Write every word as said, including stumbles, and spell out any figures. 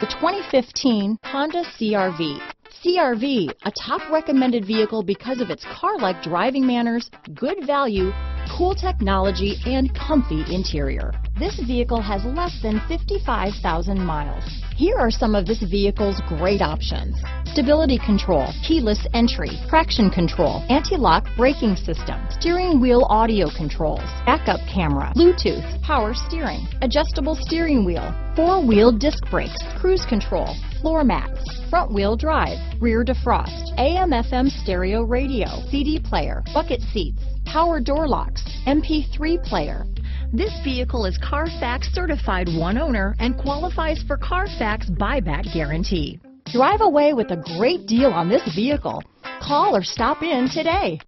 The twenty fifteen Honda C R V. C R V, a top recommended vehicle because of its car-like driving manners, good value, cool technology, and comfy interior. This vehicle has less than fifty-five thousand miles. Here are some of this vehicle's great options: stability control, keyless entry, traction control, anti-lock braking system, steering wheel audio controls, backup camera, Bluetooth, power steering, adjustable steering wheel, four-wheel disc brakes, cruise control, floor mats, front-wheel drive, rear defrost, A M F M stereo radio, C D player, bucket seats, power door locks, M P three player. This vehicle is Carfax certified one owner and qualifies for Carfax buyback guarantee. Drive away with a great deal on this vehicle. Call or stop in today.